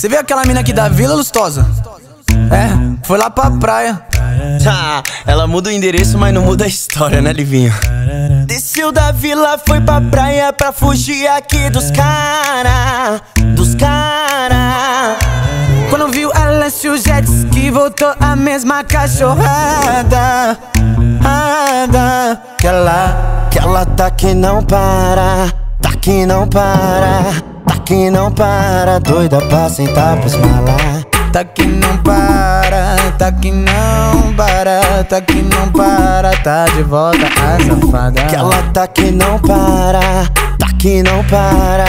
Você viu aquela mina aqui da Vila Lustosa? É, foi lá pra praia. Tá, ela muda o endereço, mas não muda a história, né, Livinho? Desceu da vila, foi pra praia pra fugir aqui dos cara, dos cara. Quando viu a lanche, o jet ski, voltou a mesma cachorrada. Que ela tá que não para, tá que não para, tá que não para, doida pra sentar pros malas. Tá que não para, tá que não para, tá que não para, tá de volta a safada. Que ela tá que não para, tá que não para,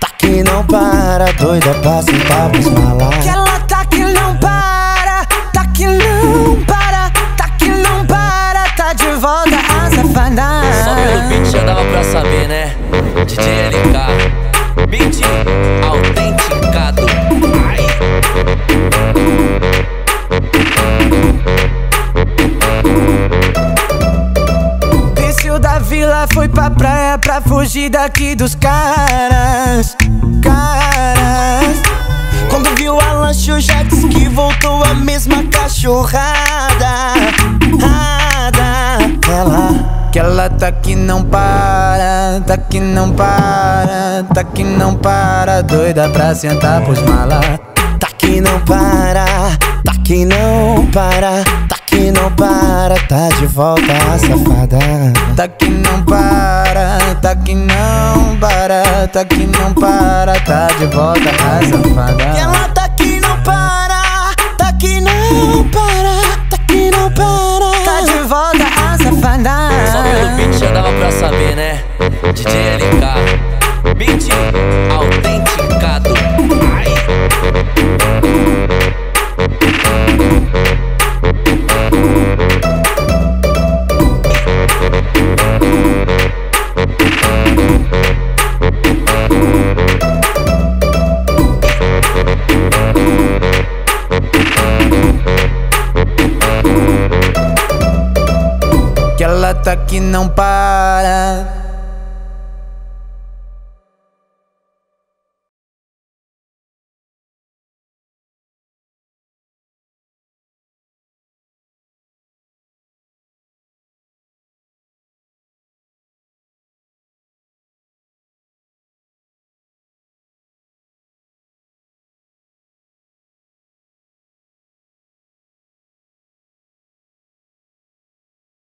tá que não para, doida pra sentar pros malas. Que ela tá que não para, tá que não para, tá que não para, tá de volta a safada. Só pelo beat já dava pra saber, né? DJ LK, beat autenticado. Desceu da vila, foi pra praia pra fugir daqui dos caras, caras. Quando viu a lancha, o jet ski, voltou a mesma cachorrada, que ela tá que não para, tá que não para, tá que não para, doida pra sentar pros malas. Tá que não para, tá que não para, tá que não para, tá de volta a safada. Tá que não para, tá que não para, tá que não para, tá de volta a safada. Ela tá que não para, tá que não para, tá que não para, tá de volta a safada. Só pelo beat já dava pra saber, né? DJ LK, beat autenticado. Que ela tá que não para.